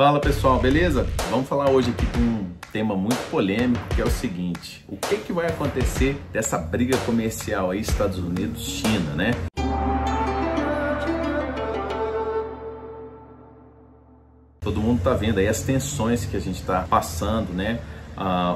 Fala pessoal, beleza? Vamos falar hoje aqui com um tema muito polêmico, que é o seguinte: o que vai acontecer dessa briga comercial aí Estados Unidos-China, né? Todo mundo tá vendo aí as tensões que a gente tá passando, né?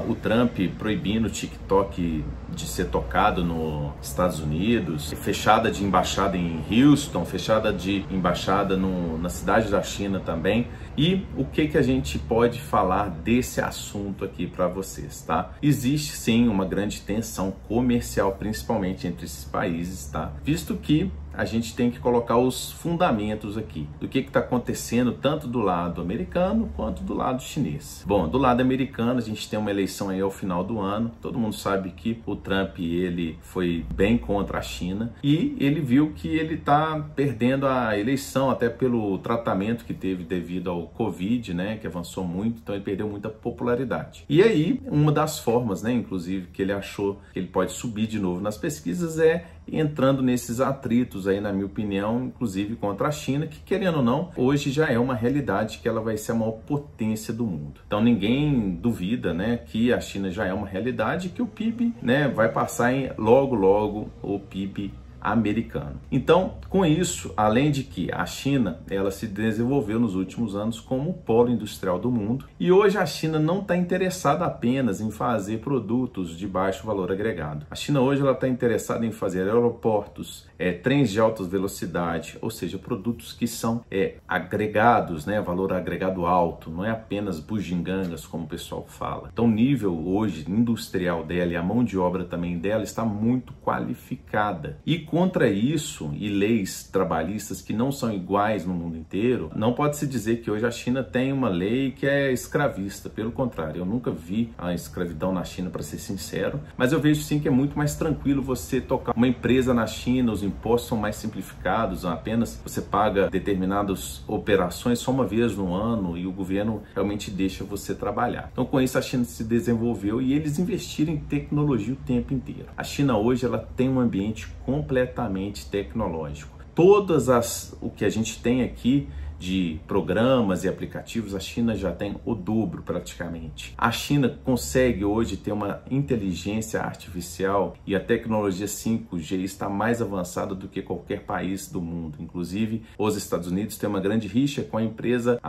O Trump proibindo o TikTok de ser tocado nos Estados Unidos, fechada de embaixada em Houston, fechada de embaixada na cidade da China também. E o que a gente pode falar desse assunto aqui para vocês, tá? Existe sim uma grande tensão comercial, principalmente entre esses países, tá? Visto que a gente tem que colocar os fundamentos aqui do que está acontecendo tanto do lado americano quanto do lado chinês. Bom, do lado americano a gente tem uma eleição aí ao final do ano. Todo mundo sabe que o Trump ele foi bem contra a China e ele viu que ele está perdendo a eleição até pelo tratamento que teve devido ao Covid, né, que avançou muito, então ele perdeu muita popularidade. E aí uma das formas, né, inclusive que ele achou que ele pode subir de novo nas pesquisas é entrando nesses atritos aí, na minha opinião, inclusive contra a China, que querendo ou não, hoje já é uma realidade que ela vai ser a maior potência do mundo. Então ninguém duvida, né, que a China já é uma realidade, que o PIB, né, vai passar em logo o PIB americano. Então, com isso, além de que a China, ela se desenvolveu nos últimos anos como o polo industrial do mundo, e hoje a China não está interessada apenas em fazer produtos de baixo valor agregado. A China hoje ela está interessada em fazer aeroportos, trens de alta velocidade, ou seja, produtos que são agregados, né, valor agregado alto, não é apenas bugigangas, como o pessoal fala. Então, o nível hoje industrial dela e a mão de obra também dela está muito qualificada. E contra isso, e leis trabalhistas que não são iguais no mundo inteiro, não pode se dizer que hoje a China tem uma lei que é escravista. Pelo contrário, eu nunca vi a escravidão na China, para ser sincero, mas eu vejo sim que é muito mais tranquilo você tocar uma empresa na China, os impostos são mais simplificados, apenas você paga determinadas operações só uma vez no ano e o governo realmente deixa você trabalhar. Então com isso a China se desenvolveu e eles investiram em tecnologia o tempo inteiro. A China hoje ela tem um ambiente completamente tecnológico. Todas o que a gente tem aqui de programas e aplicativos, a China já tem o dobro praticamente. A China consegue hoje ter uma inteligência artificial e a tecnologia 5G está mais avançada do que qualquer país do mundo. Inclusive, os Estados Unidos têm uma grande rixa com a empresa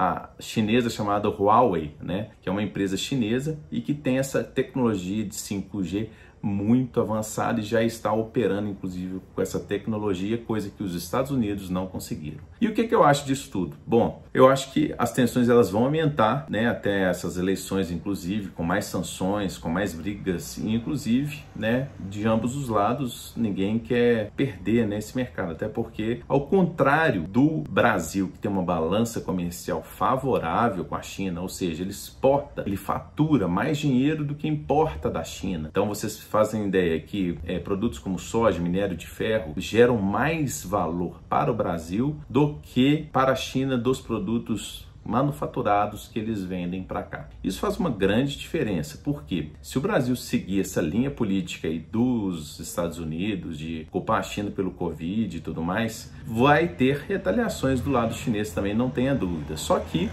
chinesa chamada Huawei, né? Que é uma empresa chinesa e que tem essa tecnologia de 5G muito avançada e já está operando, inclusive, com essa tecnologia, coisa que os Estados Unidos não conseguiram. E o que eu acho disso tudo? Bom, eu acho que as tensões elas vão aumentar, né, até essas eleições, inclusive, com mais sanções, com mais brigas, e inclusive, né, de ambos os lados, ninguém quer perder, né, esse mercado, até porque, ao contrário do Brasil, que tem uma balança comercial favorável com a China, ou seja, ele exporta, ele fatura mais dinheiro do que importa da China. Então, vocês fazem ideia que produtos como soja, minério de ferro, geram mais valor para o Brasil do que para a China dos produtos manufaturados que eles vendem para cá. Isso faz uma grande diferença, porque se o Brasil seguir essa linha política aí dos Estados Unidos de culpar a China pelo Covid e tudo mais, vai ter retaliações do lado chinês também, não tenha dúvida. Só que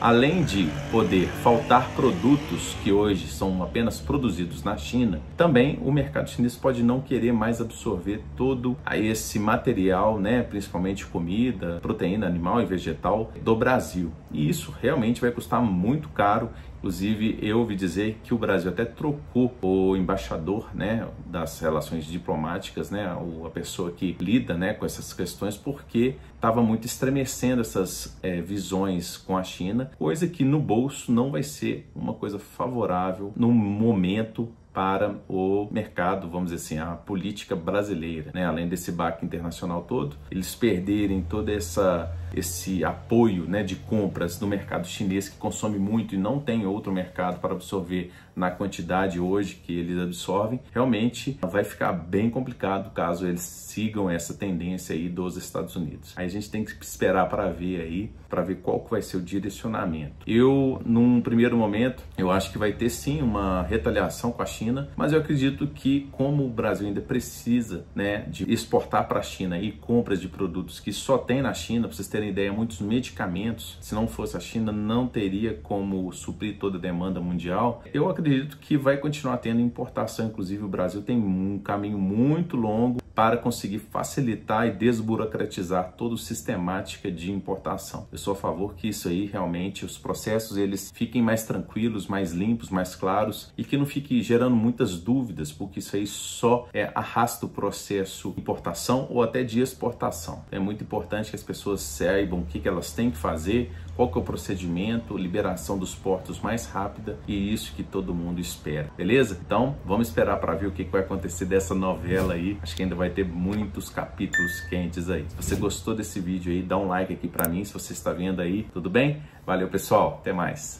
além de poder faltar produtos que hoje são apenas produzidos na China, também o mercado chinês pode não querer mais absorver todo esse material, né, principalmente comida, proteína animal e vegetal do Brasil. E isso realmente vai custar muito caro. Inclusive, eu ouvi dizer que o Brasil até trocou o embaixador, né, das relações diplomáticas, né, a pessoa que lida, né, com essas questões, porque estava muito estremecendo essas visões com a China, coisa que no bolso não vai ser uma coisa favorável no momento para o mercado, vamos dizer assim, a política brasileira, né? Além desse baque internacional todo, eles perderem todo esse apoio, né, de compras no mercado chinês, que consome muito e não tem outro mercado para absorver na quantidade hoje que eles absorvem, realmente vai ficar bem complicado caso eles sigam essa tendência aí dos Estados Unidos. Aí a gente tem que esperar para ver aí, para ver qual que vai ser o direcionamento. Eu, num primeiro momento, eu acho que vai ter sim uma retaliação com a China, mas eu acredito que como o Brasil ainda precisa, né, de exportar para a China e compras de produtos que só tem na China, para vocês terem ideia, muitos medicamentos, se não fosse a China, não teria como suprir toda a demanda mundial. Eu acredito que vai continuar tendo importação, inclusive o Brasil tem um caminho muito longo para conseguir facilitar e desburocratizar toda a sistemática de importação. Eu sou a favor que isso aí realmente, os processos eles fiquem mais tranquilos, mais limpos, mais claros e que não fique gerando muitas dúvidas, porque isso aí só arrasta o processo de importação ou até de exportação. É muito importante que as pessoas saibam o que elas têm que fazer, qual que é o procedimento, liberação dos portos mais rápida, e isso que todo mundo espera, beleza? Então vamos esperar para ver o que vai acontecer dessa novela aí, acho que ainda vai ter muitos capítulos quentes aí. Se você gostou desse vídeo aí, dá um like aqui pra mim, se você está vendo aí, tudo bem? Valeu pessoal, até mais!